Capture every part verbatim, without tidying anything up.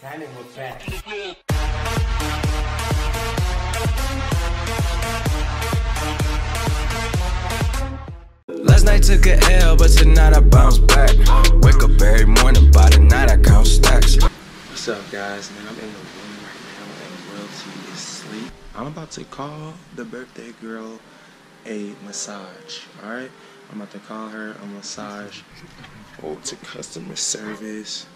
Tammy was back. Last night took a L, but tonight I bounce back. Wake up every morning, by the night I count stacks. What's up, guys? Man, I'm in the room right now, and Royalty is asleep. I'm about to call the birthday girl a massage, all right? I'm about to call her a massage. Oh, to customer service.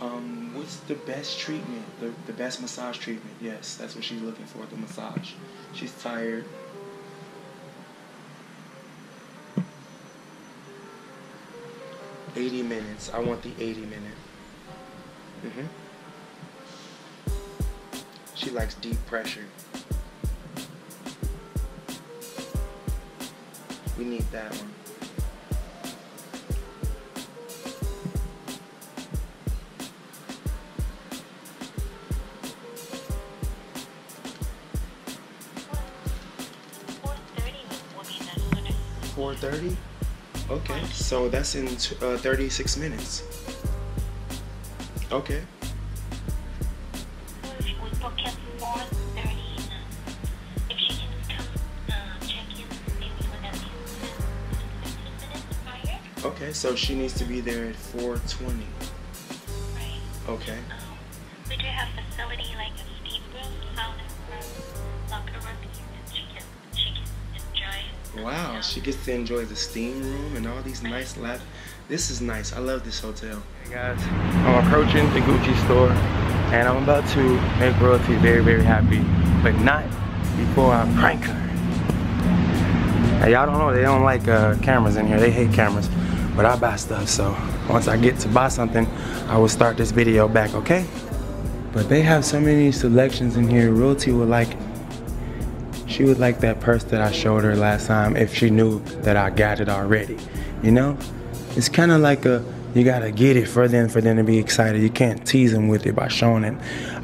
Um, what's the best treatment? The, the best massage treatment, yes. That's what she's looking for, the massage. She's tired. eighty minutes. I want the eighty minute. Mm-hmm. She likes deep pressure. We need that one. four thirty? Okay, so that's in uh, thirty-six minutes. Okay. Okay, so she needs to be there at four twenty. Right. Okay. Um, we do have facility like a steam room, sauna room, locker room. She gets, she gets to enjoy. Wow, she gets to enjoy the steam room and all these nice lap. This is nice. I love this hotel. Hey guys, I'm approaching the Gucci store, and I'm about to make Royalty very, very happy, but not before I prank her. Y'all don't know, they don't like uh, cameras in here. They hate cameras. But I buy stuff, so once I get to buy something, I will start this video back, okay? But they have so many selections in here. Royalty would like it. She would like that purse that I showed her last time if she knew that I got it already, you know? It's kind of like a, you gotta get it for them, for them to be excited. You can't tease them with it by showing it.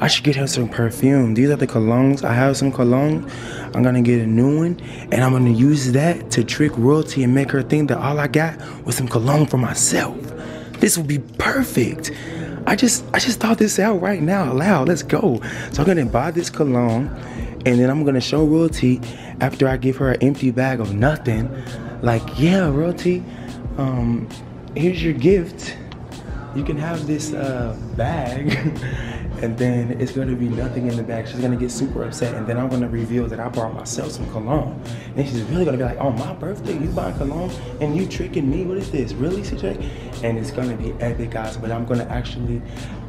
I should get her some perfume. These are the colognes. I have some cologne. I'm gonna get a new one, and I'm gonna use that to trick Royalty and make her think that all I got was some cologne for myself. This will be perfect. I just, I just thought this out right now, loud. Let's go. So I'm gonna buy this cologne, and then I'm gonna show Royalty after I give her an empty bag of nothing. Like, yeah, Royalty. Um, Here's your gift. You can have this uh, bag, and then it's gonna be nothing in the bag. She's gonna get super upset, and then I'm gonna reveal that I bought myself some cologne. And she's really gonna be like, "Oh, my birthday, you bought cologne, and you tricking me? What is this, really, C J?" And it's gonna be epic, guys. But I'm gonna actually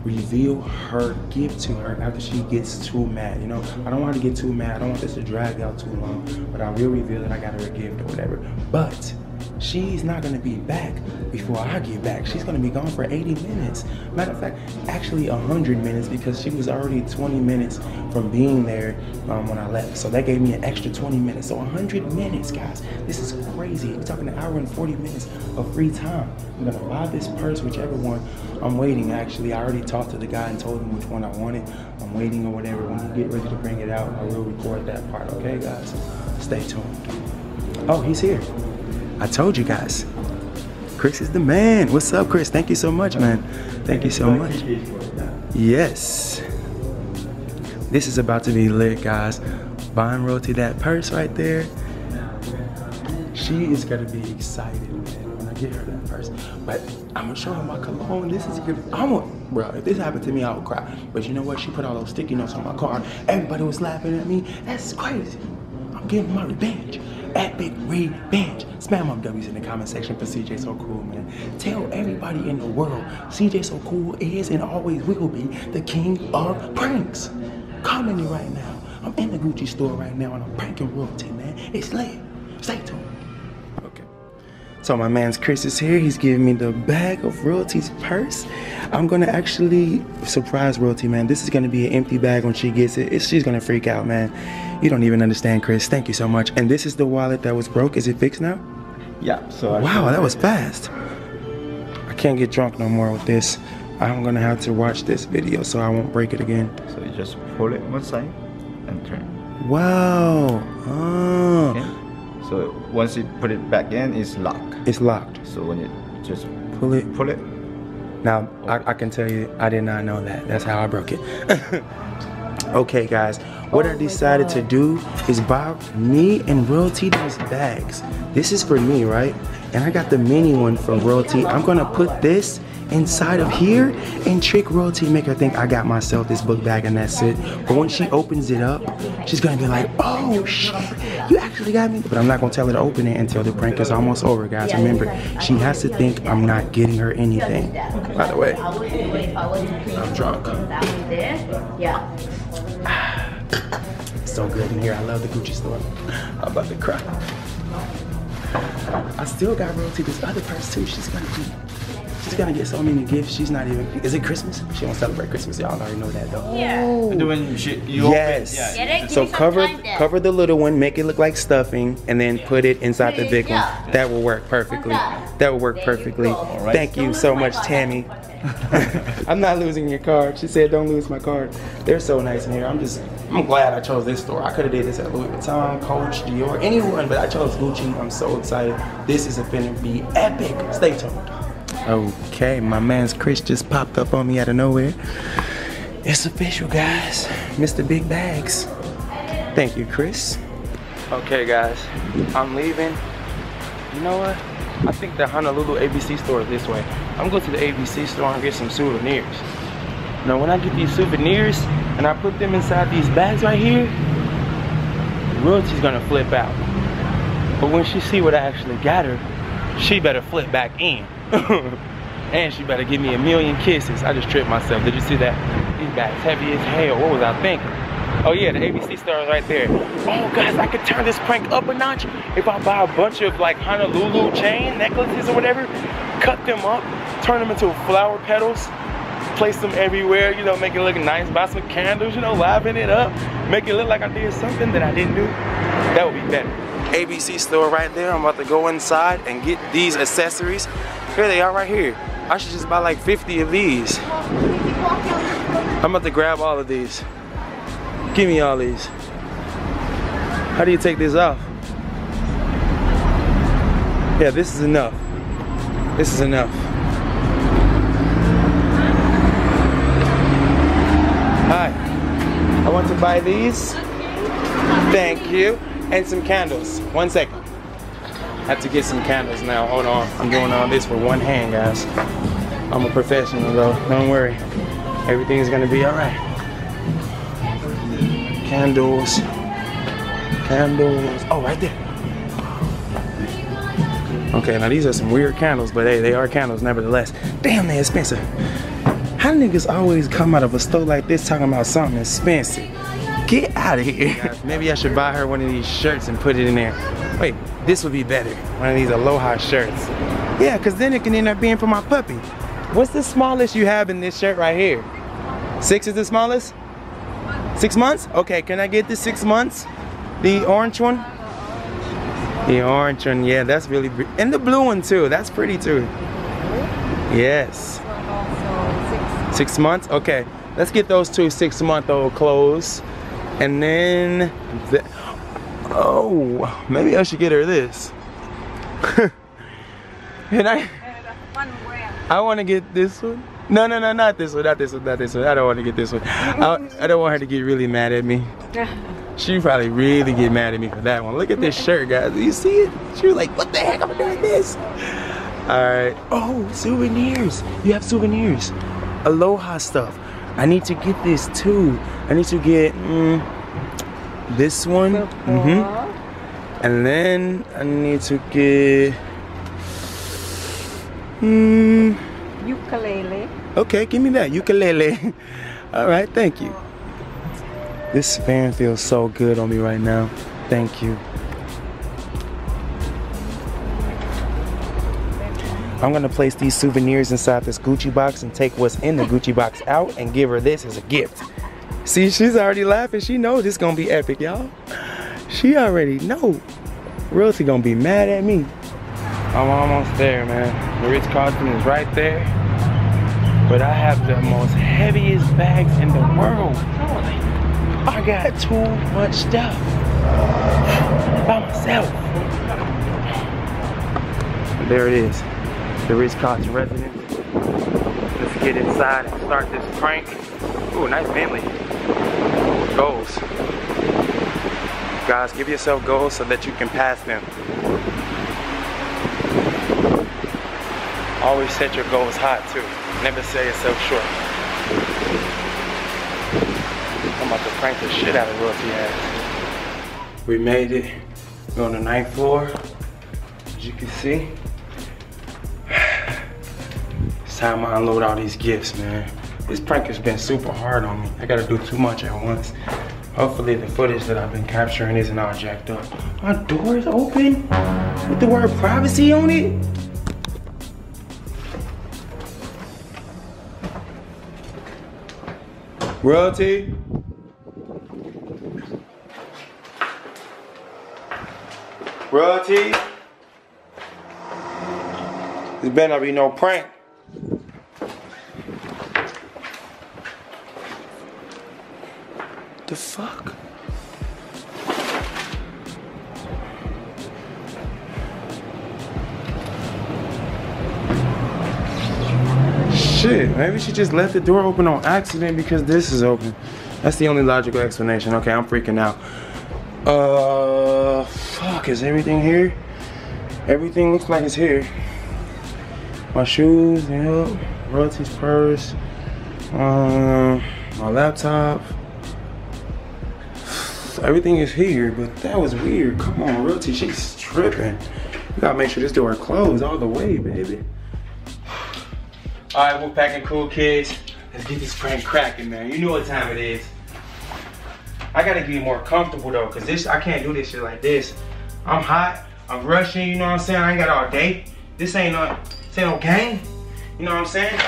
reveal her gift to her after she gets too mad. You know, I don't want her to get too mad. I don't want this to drag out too long. But I will reveal that I got her a gift or whatever. But she's not gonna be back before I get back. She's gonna be gone for eighty minutes. Matter of fact, actually one hundred minutes, because she was already twenty minutes from being there um, when I left. So that gave me an extra twenty minutes. So one hundred minutes, guys. This is crazy. We're talking an hour and forty minutes of free time. I'm gonna buy this purse, whichever one. I'm waiting, actually. I already talked to the guy and told him which one I wanted. I'm waiting or whatever. When you get ready to bring it out, I will record that part, okay, guys? Stay tuned. Oh, he's here. I told you guys, Chris is the man. What's up, Chris? Thank you so much, man. Thank you so much. Yes. This is about to be lit, guys. Buying Royalty that purse right there. She is gonna be excited, man, when I get her that purse. But I'm gonna show her my cologne. This is good. I'm gonna, bro, if this happened to me, I would cry. But you know what? She put all those sticky notes on my car. Everybody was laughing at me. That's crazy. I'm getting my revenge. Epic revenge. Spam up W's in the comment section for C J So Cool, man. Tell everybody in the world C J So Cool is and always will be the king of pranks. Comment me right now. I'm in the Gucci store right now, and I'm pranking Royalty, man. It's lit. Stay tuned. Okay. So my man's Chris is here. He's giving me the bag of Royalty's purse. I'm gonna actually surprise Royalty, man. This is gonna be an empty bag when she gets it. It's, she's gonna freak out, man. You don't even understand, Chris. Thank you so much. And this is the wallet that was broke. Is it fixed now? Yeah. So I wow, that was fast. I can't get drunk no more with this. I'm gonna have to watch this video so I won't break it again. So you just pull it one side and turn. Wow. Oh. Okay. So once you put it back in, it's locked. It's locked. So when you just pull it, pull it. Now I, I can tell you, I did not know that. That's how I broke it. Okay, guys. What oh I decided to do is buy me and Royalty these bags. This is for me, right? And I got the mini one from Royalty. I'm gonna put this inside of here and trick Royalty, make her think I got myself this book bag and that's it. But when she opens it up, she's gonna be like, oh shit, you actually got me. But I'm not gonna tell her to open it until the prank is almost over, guys. Remember, she has to think I'm not getting her anything. By the way, I'm drunk. It's so good in here. I love the Gucci store. I'm about to cry. I still got Royalty this other purse too. She's gonna be She's gonna get so many gifts. She's not even. Is it Christmas? She don't celebrate Christmas. Y'all already know that though. Yeah. When she, you yes. Open, yeah. Get it, so cover, cover the little one, make it look like stuffing, and then put it inside the big one. That will work perfectly. That will work there perfectly. You right. Thank don't you so much, card. Tammy. I'm not losing your card. She said, "Don't lose my card." They're so nice in here. I'm just. I'm glad I chose this store. I could have did this at Louis Vuitton, Coach, Dior, anyone, but I chose Gucci. I'm so excited. This is gonna be epic. Stay tuned. Okay, my man's Chris just popped up on me out of nowhere. It's official, guys. Mister Big Bags. Thank you, Chris. Okay, guys, I'm leaving. You know what? I think the Honolulu A B C store is this way. I'm going to the A B C store and get some souvenirs. Now, when I get these souvenirs and I put them inside these bags right here, Royalty's gonna flip out. But when she see what I actually got her, she better flip back in. And she better give me a million kisses. I just tripped myself. Did you see that? These bags heavy as hell. What was I thinking? Oh yeah, the A B C store is right there. Oh guys, I could turn this prank up a notch if I buy a bunch of like Honolulu chain necklaces or whatever, cut them up, turn them into flower petals, place them everywhere, you know, make it look nice, buy some candles, you know, liven it up, make it look like I did something that I didn't do. That would be better. A B C store right there. I'm about to go inside and get these accessories. Here they are right here. I should just buy like fifty of these. I'm about to grab all of these. Give me all these. How do you take this off? Yeah, this is enough. This is enough. Hi. I want to buy these. Thank you. And some candles. One second. I have to get some candles now. Hold on. I'm doing all this with one hand, guys. I'm a professional, though. Don't worry. Everything's gonna be all right. Candles. Candles. Oh, right there. Okay, now these are some weird candles, but hey, they are candles nevertheless. Damn, they're expensive. How niggas always come out of a store like this talking about something expensive? Get out of here. Guys, maybe I should buy her one of these shirts and put it in there. Wait, this would be better. One of these Aloha shirts. Yeah, because then it can end up being for my puppy. What's the smallest you have in this shirt right here? Six is the smallest? Six months? Okay, can I get the six months? The orange one? The orange one, yeah, that's really pretty. And the blue one too, that's pretty too. Yes. Six months? Okay, let's get those two six month old clothes. And then, the, oh, maybe I should get her this. And I, I want to get this one. No, no, no, not this one, not this one, not this one. I don't want to get this one. I, I don't want her to get really mad at me. She probably really get mad at me for that one. Look at this shirt, guys. You see it? She was like, what the heck, I'm doing this? All right. Oh, souvenirs. You have souvenirs. Aloha stuff. I need to get this too. I need to get mm, this one, mm-hmm. And then I need to get mm, ukulele. Okay, give me that ukulele. All right, thank you. This fan feels so good on me right now. Thank you. I'm gonna place these souvenirs inside this Gucci box and take what's in the Gucci box out and give her this as a gift. See, she's already laughing. She knows it's gonna be epic, y'all. She already know. Royalty gonna be mad at me. I'm almost there, man. The Ritz-Carlton is right there. But I have the most heaviest bags in the world. I got too much stuff by myself. But there it is, the Ritz-Carlton residence. Let's get inside and start this prank. Ooh, nice Bentley. Goals. Guys, give yourself goals so that you can pass them. Always set your goals high too. Never sell yourself short. I'm about to prank the shit out of Royalty ass. We made it. We're on the ninth floor. As you can see, it's time I unload all these gifts, man. This prank has been super hard on me. I gotta do too much at once. Hopefully the footage that I've been capturing isn't all jacked up. My door is open with the word privacy on it. Royalty. Royalty. There's better not be no prank. The fuck? Shit, maybe she just left the door open on accident because this is open. That's the only logical explanation. Okay, I'm freaking out. Uh, fuck, is everything here? Everything looks like it's here. My shoes, yep. Royalty's purse. Um, my laptop. Everything is here, but that was weird. Come on, Royalty, she's tripping. You gotta make sure this door closed all the way, baby. All right, Wolfpack and Cool Kids, let's get this prank cracking, man. You know what time it is. I gotta get more comfortable though, cause this, I can't do this shit like this. I'm hot, I'm rushing, you know what I'm saying? I ain't got all day. This ain't no, this ain't no game. You know what I'm saying?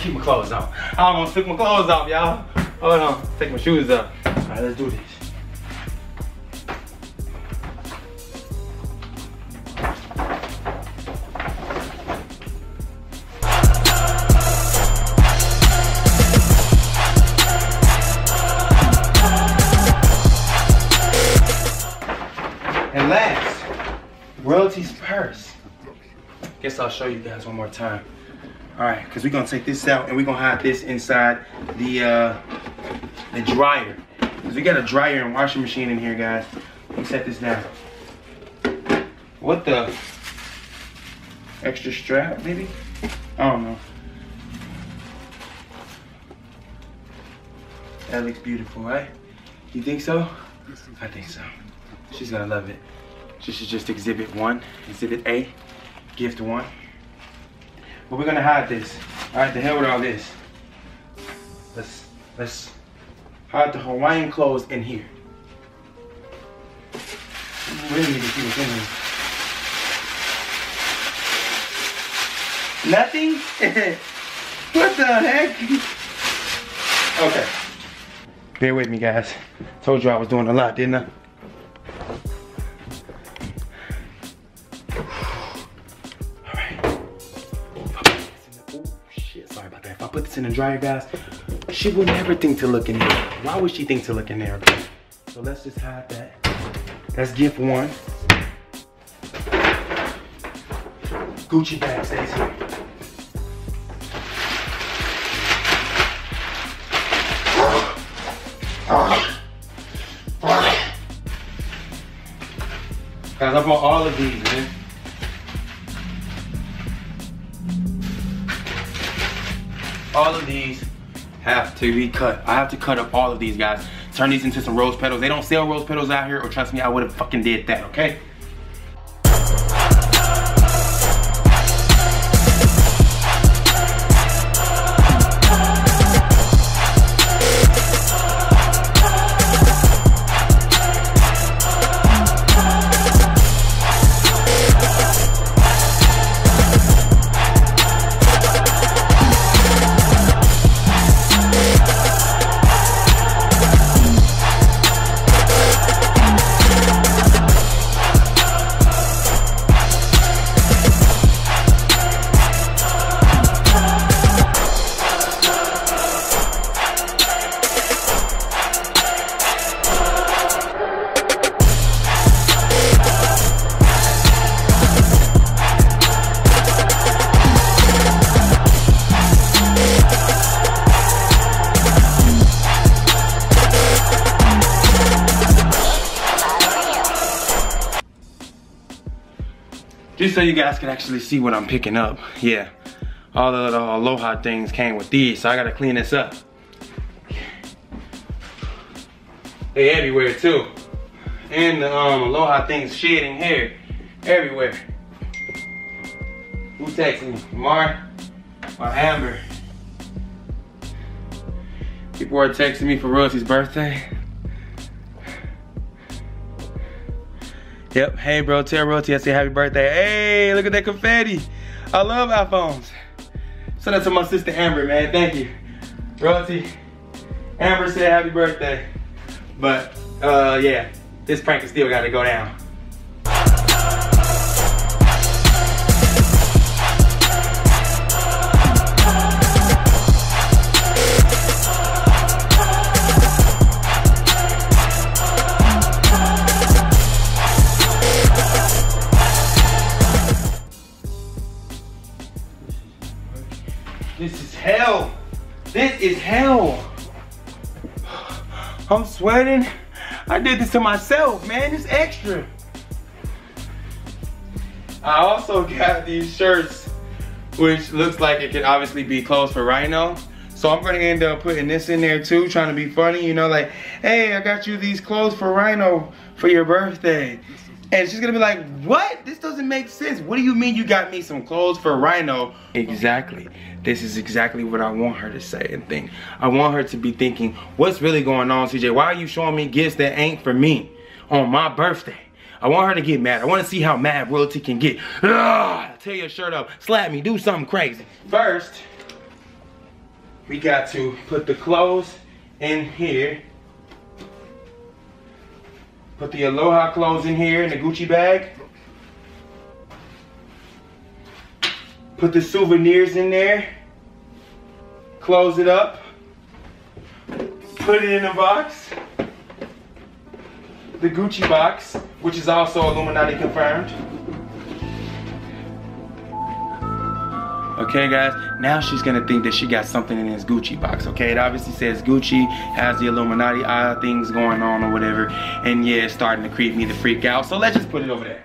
Keep my clothes off. I almost took my clothes off, y'all. Hold on, take my shoes off. All right, let's do this. And last, Royalty's purse. Guess I'll show you guys one more time. All right, because we're gonna take this out and we're gonna hide this inside the uh, the dryer. Because we got a dryer and washing machine in here, guys. Let me set this down. What the? Extra strap, maybe? I don't know. That looks beautiful, right? You think so? I think so. She's gonna love it. She should just exhibit one, exhibit A, gift one. But we're gonna hide this. All right, to hell with all this. Let's let's hide the Hawaiian clothes in here. We really need to see what's in here. Nothing? What the heck? Okay. Bear with me, guys. Told you I was doing a lot, didn't I? In the dryer, guys, she would never think to look in there. Why would she think to look in there? Okay? So let's just hide that. That's gift one. Gucci bag stays here. Guys, I bought all of these, man. All of these have to be cut. I have to cut up all of these, guys. Turn these into some rose petals. They don't sell rose petals out here, or trust me, I would have fucking did that, okay? just so you guys can actually see what I'm picking up. Yeah, all the little Aloha things came with these, so I gotta clean this up. They everywhere too. And the um, Aloha things shedding hair everywhere. Who texted me? Mar or Amber? People are texting me for Royalty's birthday. Yep, hey bro, tell Royalty I say happy birthday. Hey, look at that confetti. I love iPhones. Send that to my sister Amber, man, thank you. Royalty, Amber said happy birthday. But, uh, yeah, this prank is still gotta go down. This is hell. This is hell. I'm sweating. I did this to myself, man. It's extra. I also got these shirts, which looks like it could obviously be clothes for Rhino. So I'm gonna end up putting this in there too, trying to be funny, you know, like, hey, I got you these clothes for Rhino for your birthday. And she's gonna be like, what? This doesn't make sense. What do you mean you got me some clothes for Rhino? Exactly. This is exactly what I want her to say and think. I want her to be thinking, what's really going on, C J? Why are you showing me gifts that ain't for me on my birthday? I want her to get mad. I want to see how mad Royalty can get. Ugh, tear your shirt up, slap me, do something crazy. First, we got to put the clothes in here. Put the Aloha clothes in here in the Gucci bag. Put the souvenirs in there. Close it up. Put it in a box. The Gucci box, which is also Illuminati confirmed. Okay guys, now she's gonna think that she got something in this Gucci box, okay? It obviously says Gucci, has the Illuminati eye things going on or whatever, and yeah, it's starting to creep me the freak out, so let's just put it over there.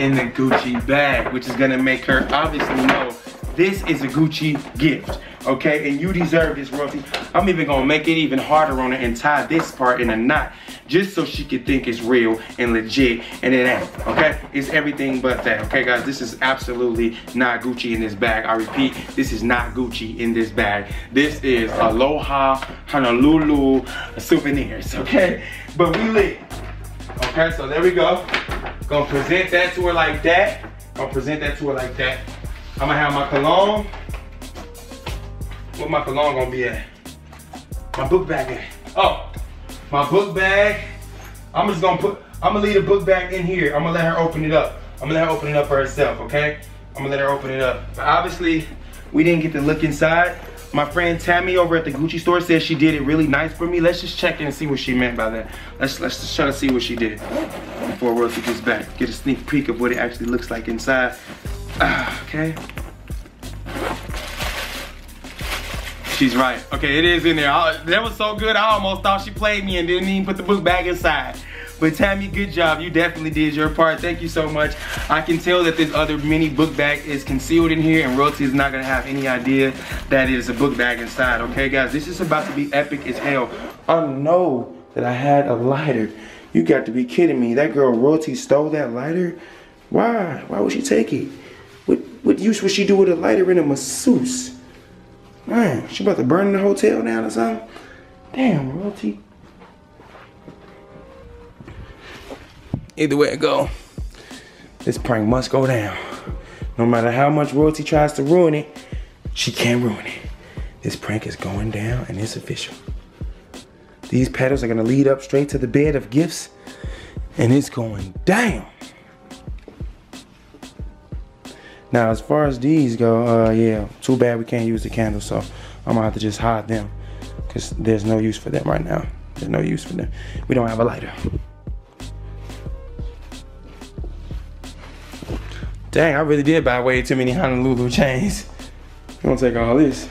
In the Gucci bag, which is gonna make her obviously know this is a Gucci gift, okay? And you deserve this, Royalty. I'm even gonna make it even harder on her and tie this part in a knot, just so she could think it's real and legit, and it ain't, okay? It's everything but that, okay guys? This is absolutely not Gucci in this bag. I repeat, this is not Gucci in this bag. This is Aloha Honolulu souvenirs, okay? But we lit, okay? So there we go. Gonna present that to her like that. Gonna present that to her like that. I'm gonna have my cologne. Where my cologne gonna be at? My book bag at? Oh, my book bag. I'm just gonna put, I'm gonna leave the book bag in here. I'm gonna let her open it up. I'm gonna let her open it up for herself, okay? I'm gonna let her open it up. But obviously, we didn't get to look inside. My friend Tammy over at the Gucci store says she did it really nice for me. Let's just check in and see what she meant by that. Let's let's just try to see what she did before Royalty gets back. Get a sneak peek of what it actually looks like inside. Ah, okay. She's right. Okay, it is in there. I, that was so good, I almost thought she played me and didn't even put the book bag inside. But Tammy, good job. You definitely did your part. Thank you so much. I can tell that this other mini book bag is concealed in here and Royalty is not gonna have any idea that it is a book bag inside, okay guys? This is about to be epic as hell. I don't know that I had a lighter. You got to be kidding me. That girl Royalty stole that lighter? Why? Why would she take it? What, what use would she do with a lighter and a masseuse? Man, she about to burn in the hotel down or something? Damn, Royalty. Either way it go, this prank must go down. No matter how much Royalty tries to ruin it, she can't ruin it. This prank is going down and it's official. These petals are gonna lead up straight to the bed of gifts and it's going down. Now as far as these go, uh, yeah, too bad we can't use the candles, so I'm gonna have to just hide them because there's no use for them right now. There's no use for them. We don't have a lighter. Dang, I really did buy way too many Honolulu chains. I'm gonna take all this.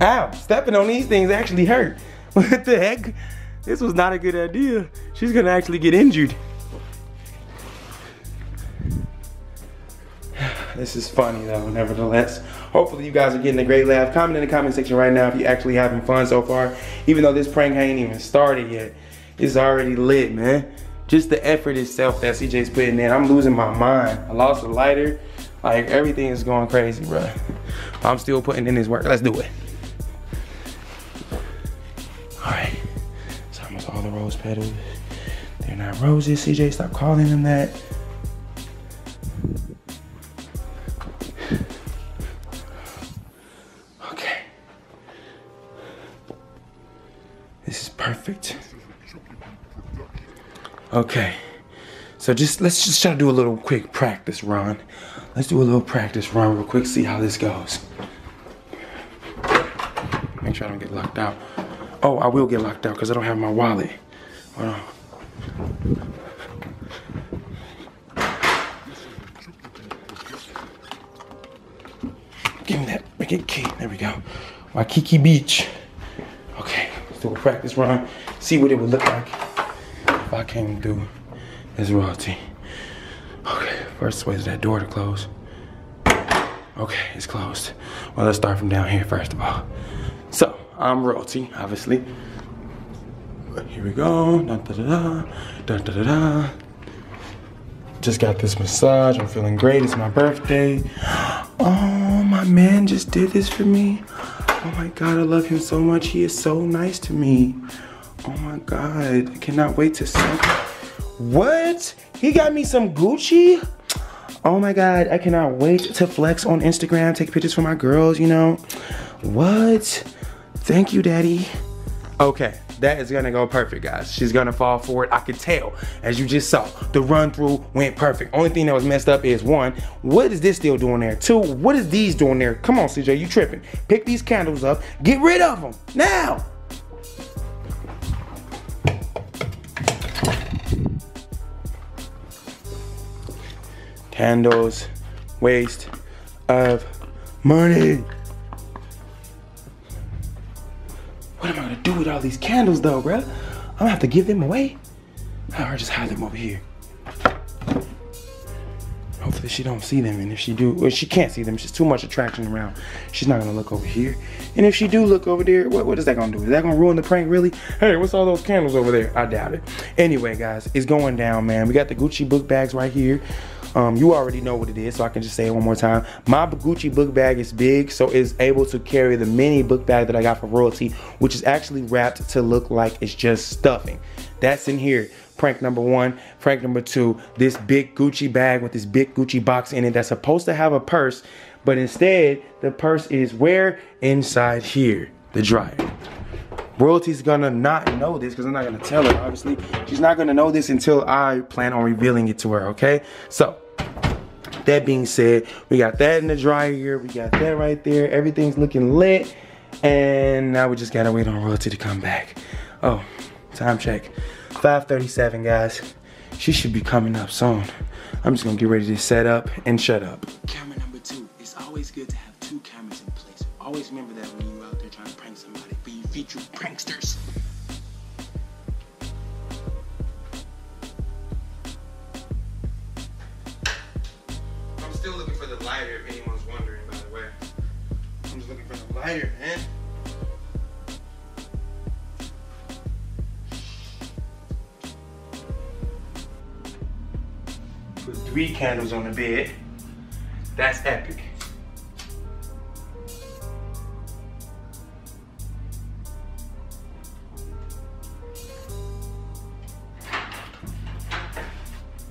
Ow, stepping on these things actually hurt. What the heck? This was not a good idea. She's gonna actually get injured. This is funny though, nevertheless. Hopefully you guys are getting a great laugh. Comment in the comment section right now if you're actually having fun so far. Even though this prank ain't even started yet, it's already lit, man. Just the effort itself that C J's putting in, I'm losing my mind. I lost a lighter. Like, everything is going crazy, bro. I'm still putting in this work. Let's do it. All right, it's almost all the rose petals. They're not roses, C J, stop calling them that. Okay. This is perfect. Okay, so just let's just try to do a little quick practice run. Let's do a little practice run real quick, see how this goes. Make sure I don't get locked out. Oh, I will get locked out because I don't have my wallet. Hold on. Give me that wicked key. There we go. Waikiki Beach. Okay, let's do a practice run. See what it would look like if I came through as royalty. Okay, first way is that door to close. Okay, it's closed. Well, let's start from down here first of all. So, I'm royalty, obviously. Here we go. Dun, da, da, da, da, da, da. Just got this massage. I'm feeling great. It's my birthday. Oh, my man just did this for me. Oh my God, I love him so much. He is so nice to me. Oh my God, I cannot wait to celebrate. What? He got me some Gucci? Oh my God, I cannot wait to flex on Instagram, take pictures for my girls, you know? What? Thank you, Daddy. Okay, that is gonna go perfect, guys. She's gonna fall forward, I could tell. As you just saw, the run through went perfect. Only thing that was messed up is one, what is this still doing there? Two, what is these doing there? Come on, C J, you tripping. Pick these candles up, get rid of them, now. Candles, waste of money. What am I gonna do with all these candles though, bruh? I'm gonna have to give them away. I'll just hide them over here. Hopefully she don't see them, and if she do, well, she can't see them, she's too much attraction around. She's not gonna look over here. And if she do look over there, what, what is that gonna do? Is that gonna ruin the prank, really? Hey, what's all those candles over there? I doubt it. Anyway, guys, it's going down, man. We got the Gucci book bags right here. Um, you already know what it is, so I can just say it one more time. My Gucci book bag is big, so it's able to carry the mini book bag that I got for royalty, which is actually wrapped to look like it's just stuffing. That's in here. Prank number one. Prank number two, this big Gucci bag with this big Gucci box in it that's supposed to have a purse, but instead the purse is where? Inside here, the dryer. Royalty's gonna not know this because I'm not gonna tell her, obviously. She's not gonna know this until I plan on revealing it to her, okay? So, that being said, we got that in the dryer, we got that right there, everything's looking lit, and now we just gotta wait on Royalty to come back. Oh, time check, five thirty-seven, guys. She should be coming up soon. I'm just gonna get ready to set up and shut up. Camera number two, it's always good to have two cameras in place. Always remember that when you're out there trying to prank somebody, but you feature pranksters. I'm still looking for the lighter, if anyone's wondering, by the way. I'm just looking for the lighter, man. Put three candles on the bed. That's epic.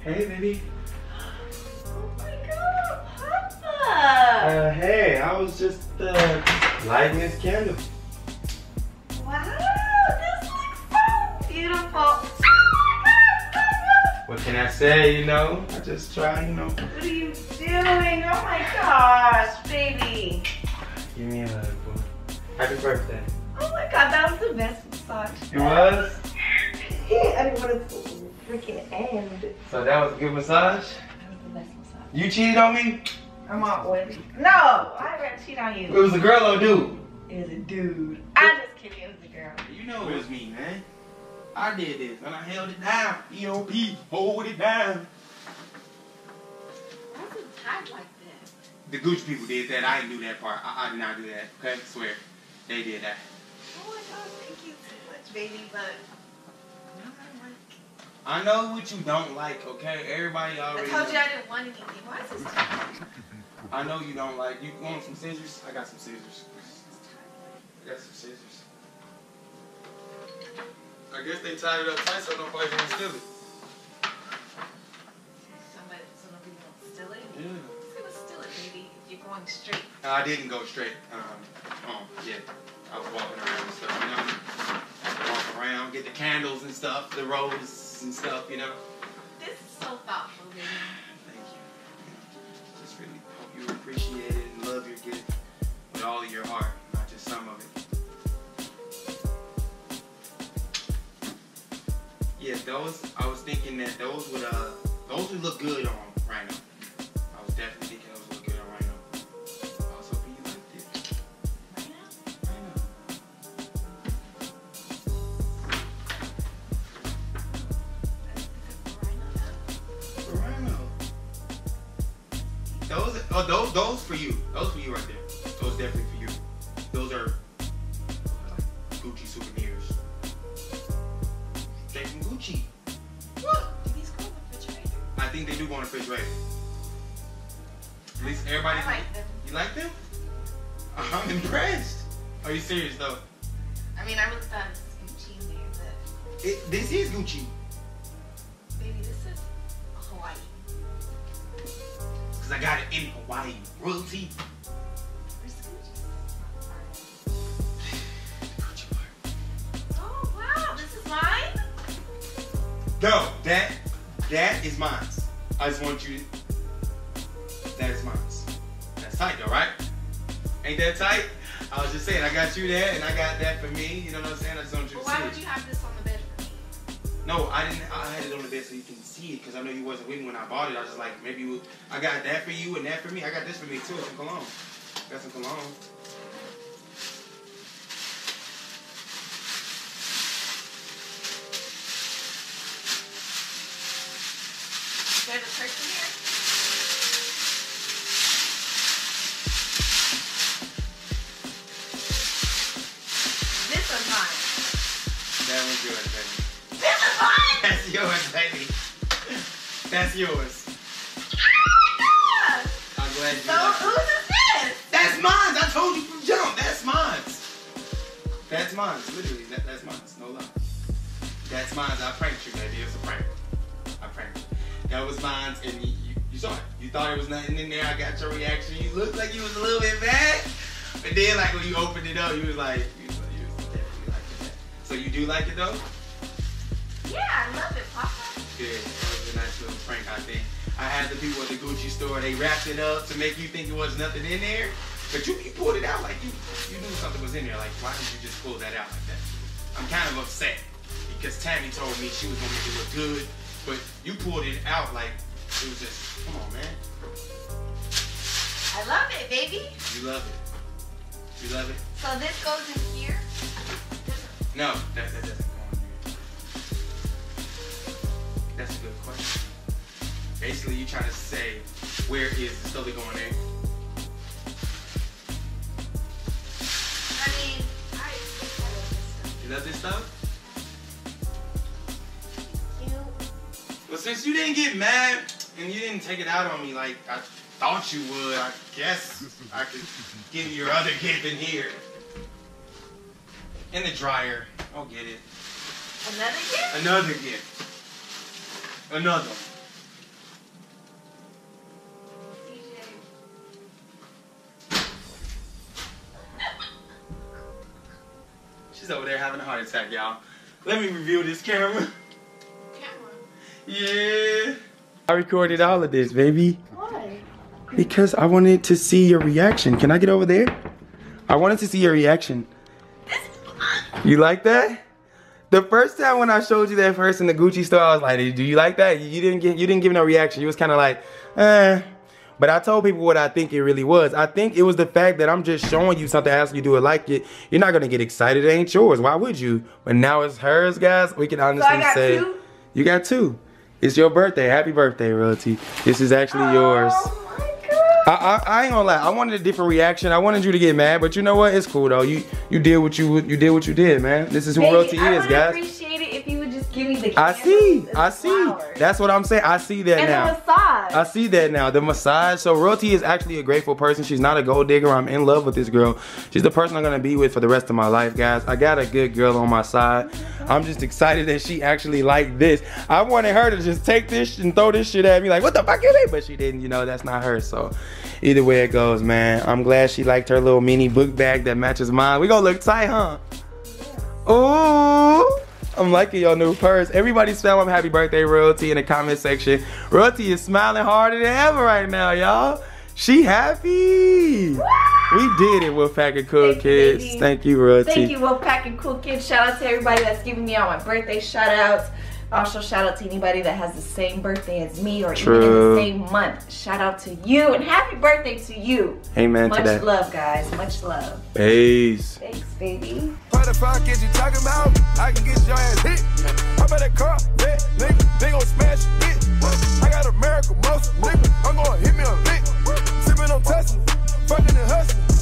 Hey, baby. Oh my God, Papa! Uh, hey, I was just uh, lighting this candle. Wow, this looks so beautiful. Oh my God, Papa! What can I say, you know? I just try, you know. What are you doing? Oh my gosh, baby. Give me a hug, boy. Happy birthday. Oh my God, that was the best massage. It was? I didn't want to freaking end. So that was a good massage? That was the best massage. You cheated on me? I'm out with you. No, I didn't cheat on you. It was a girl or a dude? It was a dude. I'm just kidding, it was a girl. You know it was me, man. I did this, and I held it down. E O P, hold it down. Why is it tied like that? The Gucci people did that. I didn't do that part. I, I did not do that. Okay, I swear. They did that. Oh my God, thank you so much, baby, but no, I don't like it. I know what you don't like, okay? Everybody already... I told knows. you I didn't want anything. Why is this tied? I know you don't like... You want some scissors? I got some scissors. I got some scissors. I guess they tied it up tight so nobody can steal it. Somebody, so nobody can steal it? Yeah. Who's going to steal it, baby, if you're going straight? I didn't go straight. Um, oh, yeah. I was walking around and stuff, you know? Walk around, get the candles and stuff, the roses and stuff, you know? This is so thoughtful, baby. Thank you. Just really hope you appreciate it and love your gift with all of your heart, not just some of it. Yeah, those, I was thinking that those would, uh, those would look good on Rhino. I was definitely thinking those would look good on Rhino. I was hoping you liked it. Rhino? Rhino. Rhino. Those, oh, those, those for you. Those for you right there. Those definitely for you. Those are uh, Gucci souvenirs. Gucci. What? Do these go in the refrigerator? I think they do go in the refrigerator. At least everybody. I like them. You like them? I'm impressed. Are you serious though? I mean, I really thought it was Gucci in there, but it, this is Gucci. Baby, this is Hawaii. Cause I got it in Hawaii. Royalty. No, that, that is mine. I just want you to, that is mine. That's tight though, right? Ain't that tight? I was just saying, I got you there and I got that for me. You know what I'm saying? I just want you well, to see it. Why would you have this on the bed for me? No, I didn't, I had it on the bed so you can see it because I know you wasn't with me when I bought it. I was just like, maybe we'll, I got that for you and that for me. I got this for me too, some cologne. I got some cologne. There's a church in here? This is mine. That was yours, baby. This is mine? That's yours, baby. That's yours. Oh my God! I'm glad you So whose is this? That's mine. I told you from jump. That's mine. That's mine. Literally, that, that's mine. No lie. That's mine. I pranked you, baby. It was a prank. I pranked you. That was mine, and you, you, you saw it. You thought there was nothing in there. I got your reaction. You looked like you was a little bit mad, but then, like when you opened it up, you was like, you was, you was definitely like that. So you do like it though? Yeah, I love it, Papa. Good. That was a nice little prank, I think. I had the people at the Gucci store. They wrapped it up to make you think there was nothing in there, but you, you pulled it out like you you knew something was in there. Like, why did you just pull that out like that? I'm kind of upset because Tammy told me she was gonna make it look good. But you pulled it out like it was just, come on, man. I love it, baby. You love it. You love it. So this goes in here? No, that, that doesn't go in here. That's a good question. Basically, you're trying to say, where is the stuff that going in? I mean, I, I love this stuff. You love this stuff? But since you didn't get mad and you didn't take it out on me like I thought you would, I guess I could give you your other gift in here. In the dryer. I'll get it. Another gift? Another gift. Another. C J. She's over there having a heart attack, y'all. Let me review this camera. Yeah. I recorded all of this, baby. Why? Because I wanted to see your reaction. Can I get over there? I wanted to see your reaction. You like that? The first time when I showed you that first in the Gucci store, I was like, "Do you like that?" You didn't get, you didn't give no reaction. You was kind of like, "Eh, But I told people what I think it really was. I think it was the fact that I'm just showing you something, asking you do it like it. You're not gonna get excited. It ain't yours. Why would you? But now it's hers, guys. We can honestly so I got say two? You got two. It's your birthday. Happy birthday, Royalty. This is actually oh, yours. My God. I, I I ain't gonna lie. I wanted a different reaction. I wanted you to get mad, but you know what? It's cool though. You you did what you you did what you did, man. This is who Baby, Royalty I is, guys. Appreciate it if you would just give me the. I see. I see. Flowers. That's what I'm saying. I see that and now. And the massage. I see that now. The massage. So Royalty is actually a grateful person. She's not a gold digger. I'm in love with this girl. She's the person I'm gonna be with for the rest of my life, guys. I got a good girl on my side. I'm just excited that she actually liked this. I wanted her to just take this and throw this shit at me like, what the fuck is it? But she didn't, you know, that's not her. So either way it goes, man. I'm glad she liked her little mini book bag that matches mine. We gonna look tight, huh? Ooh. I'm liking your new purse. Everybody's spelling happy birthday, Royalty, in the comment section. Royalty is smiling harder than ever right now, y'all. She happy. Woo! We did it, Wolfpack and Cool Kids. Baby. Thank you, Royalty. Thank you, Wolfpack and Cool Kids. Shout out to everybody that's giving me all my birthday shout outs. Also, shout out to anybody that has the same birthday as me or True. even in the same month. Shout out to you and happy birthday to you. Amen Much to that. Much love, guys. Much love. Peace. Thanks, baby. What the fuck is you talking about? I can get your ass hit. I'm at a car, that nigga. They gon' smash it. I got a miracle muscle, nigga. I'm gonna hit me a lick. Sippin' on Tesla. Fucking and hustling.